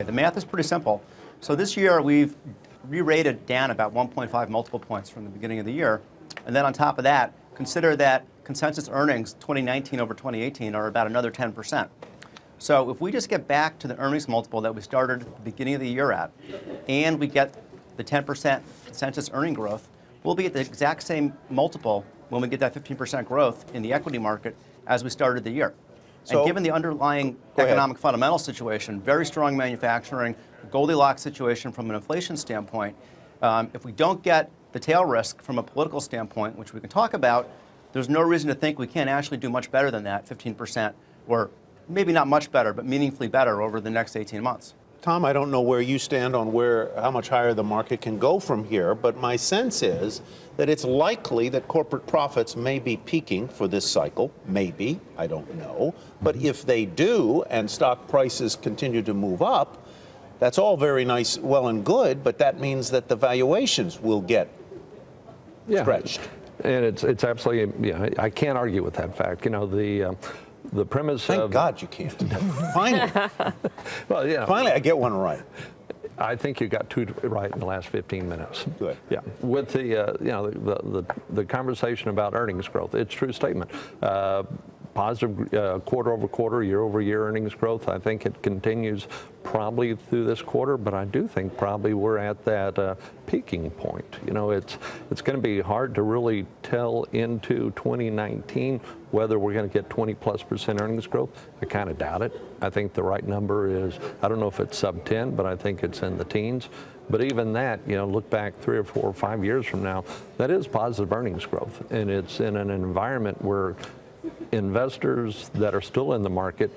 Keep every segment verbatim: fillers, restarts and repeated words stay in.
The math is pretty simple. So this year we've re-rated down about one point five multiple points from the beginning of the year. And then on top of that, consider that consensus earnings twenty nineteen over twenty eighteen are about another ten percent. So if we just get back to the earnings multiple that we started at the beginning of the year at, and we get the ten percent consensus earning growth, we'll be at the exact same multiple when we get that fifteen percent growth in the equity market as we started the year. So, and given the underlying economic ahead. fundamental situation, very strong manufacturing, Goldilocks situation from an inflation standpoint, um, if we don't get the tail risk from a political standpoint, which we can talk about, there's no reason to think we can't actually do much better than that, fifteen percent, or maybe not much better, but meaningfully better over the next eighteen months. Tom, I don't know where you stand on where, how much higher the market can go from here, but my sense is that it's likely that corporate profits may be peaking for this cycle, maybe, I don't know. But if they do and stock prices continue to move up, that's all very nice, well and good, but that means that the valuations will get yeah. stretched. And it's, it's absolutely, yeah, I can't argue with that fact. You know, the... Um, The premise Thank of, God you can't. Finally. well, yeah. Finally, I get one right. I think you got two right in the last fifteen minutes. Good. Yeah. With the, uh, you know, the, the, the conversation about earnings growth, it's a true statement. Uh, positive uh, quarter over quarter, year over year earnings growth. I think it continues probably through this quarter, but I do think probably we're at that uh, peaking point. You know, it's it's going to be hard to really tell into twenty nineteen whether we're going to get twenty plus percent earnings growth. I kind of doubt it. I think the right number is, I don't know if it's sub ten, but I think it's in the teens. But even that, you know, look back three or four or five years from now, that is positive earnings growth. And it's in an environment where investors that are still in the market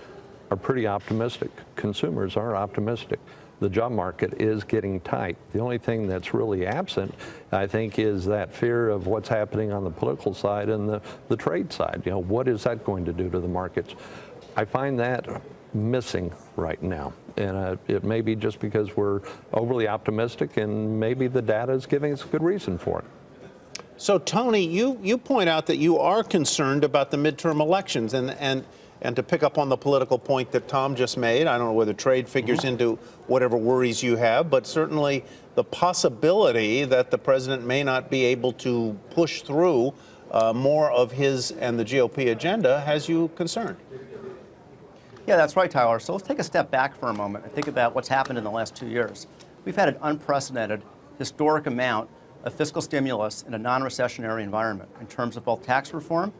are pretty optimistic. Consumers are optimistic. The job market is getting tight. The only thing that's really absent, I think, is that fear of what's happening on the political side and the, the trade side. You know, what is that going to do to the markets? I find that missing right now. And uh, it may be just because we're overly optimistic and maybe the data is giving us a good reason for it. So, Tony, you, you point out that you are concerned about the midterm elections, and, and, and to pick up on the political point that Tom just made, I don't know whether trade figures into whatever worries you have, but certainly the possibility that the president may not be able to push through uh, more of his and the G O P agenda has you concerned. Yeah, that's right, Tyler. So let's take a step back for a moment and think about what's happened in the last two years. We've had an unprecedented, historic amount of fiscal stimulus in a non-recessionary environment in terms of both tax reform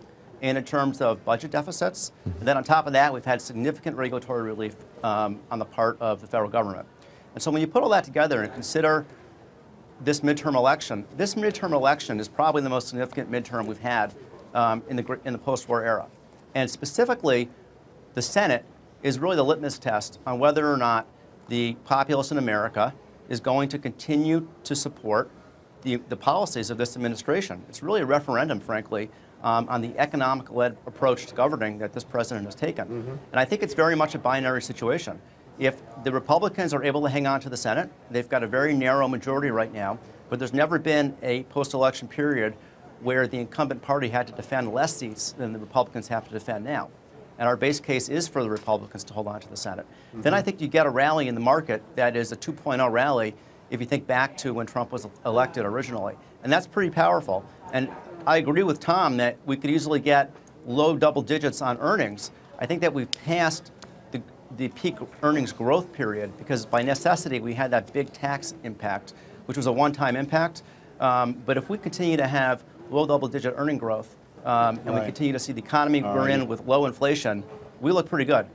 and in terms of budget deficits. And then on top of that, we've had significant regulatory relief um, on the part of the federal government. And so when you put all that together and consider this midterm election, this midterm election is probably the most significant midterm we've had um, in the, in the post-war era. And specifically, the Senate is really the litmus test on whether or not the populace in America is going to continue to support The, the policies of this administration. It's really a referendum, frankly, um, on the economic-led approach to governing that this president has taken. Mm-hmm. And I think it's very much a binary situation. If the Republicans are able to hang on to the Senate, they've got a very narrow majority right now, but there's never been a post-election period where the incumbent party had to defend less seats than the Republicans have to defend now. And our base case is for the Republicans to hold on to the Senate. Mm-hmm. Then I think you get a rally in the market that is a two point oh rally if you think back to when Trump was elected originally. And that's pretty powerful. And I agree with Tom that we could easily get low double digits on earnings. I think that we've passed the, the peak earnings growth period because by necessity we had that big tax impact, which was a one-time impact. Um, but if we continue to have low double-digit earning growth um, and right. we continue to see the economy All we're right. in with low inflation, we look pretty good.